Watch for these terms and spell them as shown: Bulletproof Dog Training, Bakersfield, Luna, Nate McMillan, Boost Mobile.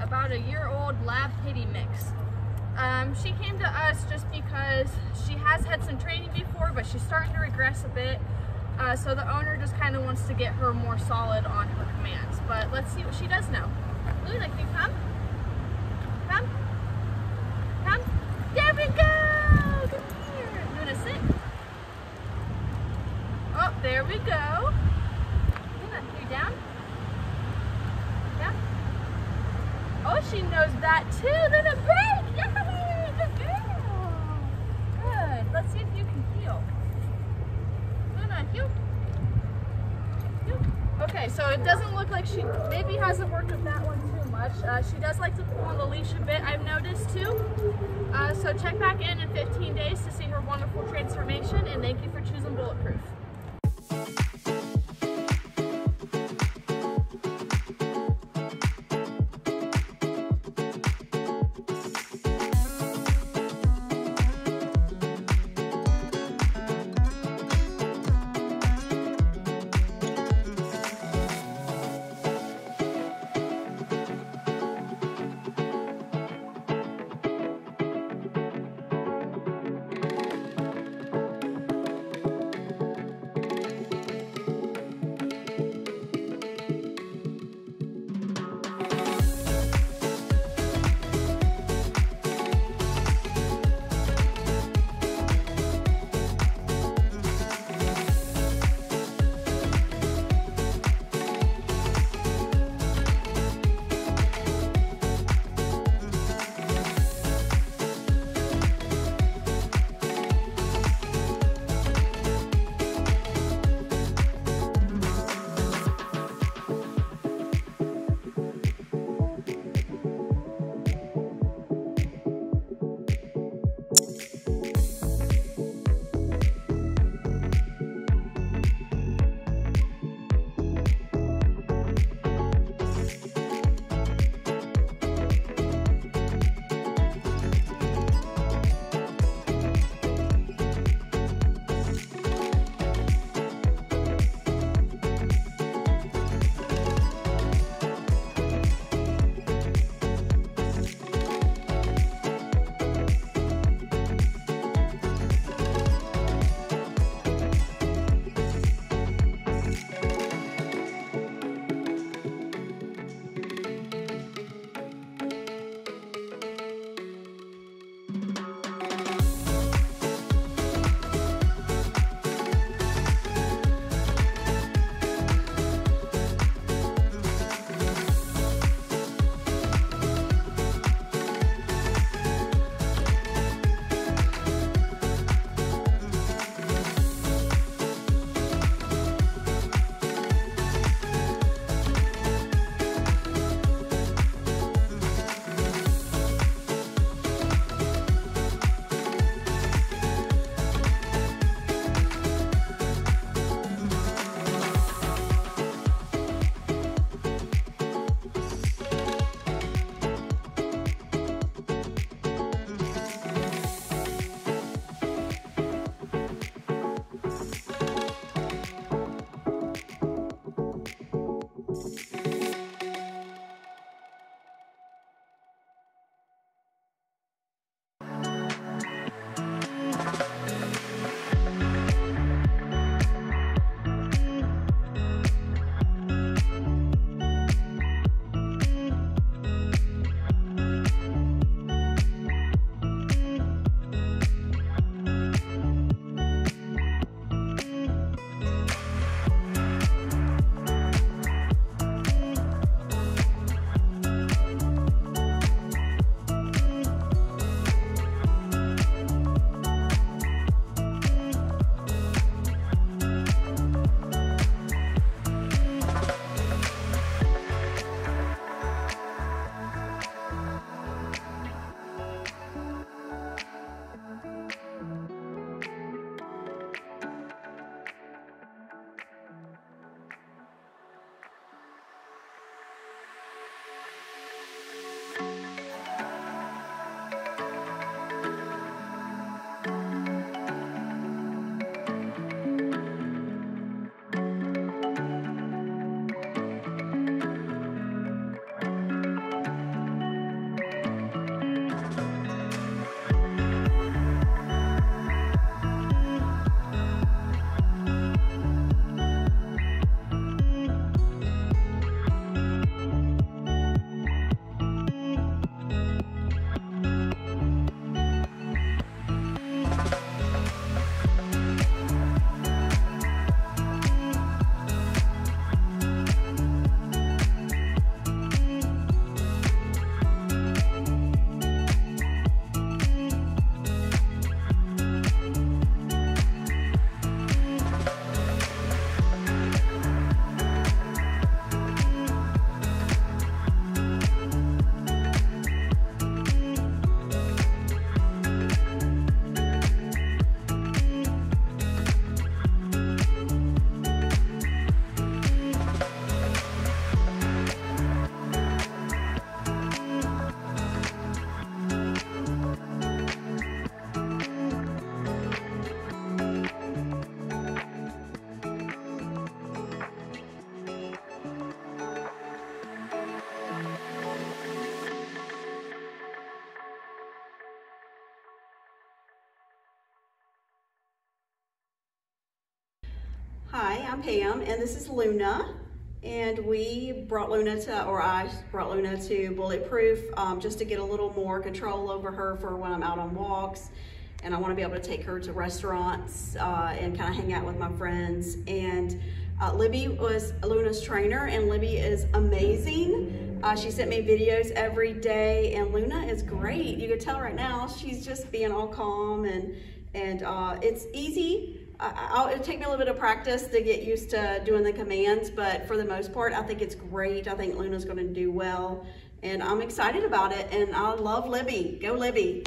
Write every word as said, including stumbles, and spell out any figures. about a year old lab pitty mix. Um, she came to us just because she has had some training before, but she's starting to regress a bit. Uh, so the owner just kind of wants to get her more solid on her commands. But let's see what she does now. Luna, can you come? Come. Come. There we go. Come here. Luna, sit. Oh, there we go. Luna, you down? Down. Oh, she knows that too. Luna, break. Yay. Good girl. Good. Let's see if you can heel. Heel. Heel. Okay, so it doesn't look like she maybe hasn't worked with that one too much. Uh, she does like to pull on the leash a bit, I've noticed too. Uh, so check back in in fifteen days to see her wonderful transformation, and thank you for choosing Bulletproof. Hi, I'm Pam and this is Luna, and we brought Luna to, or I brought Luna to Bulletproof um, just to get a little more control over her for when I'm out on walks, and I want to be able to take her to restaurants uh, and kind of hang out with my friends. And uh, Libby was Luna's trainer, and Libby is amazing. Uh, she sent me videos every day, and Luna is great. You can tell right now she's just being all calm, and, and uh, it's easy. I'll, it'll take me a little bit of practice to get used to doing the commands, but for the most part, I think it's great. I think Luna's going to do well, and I'm excited about it, and I love Libby. Go Libby.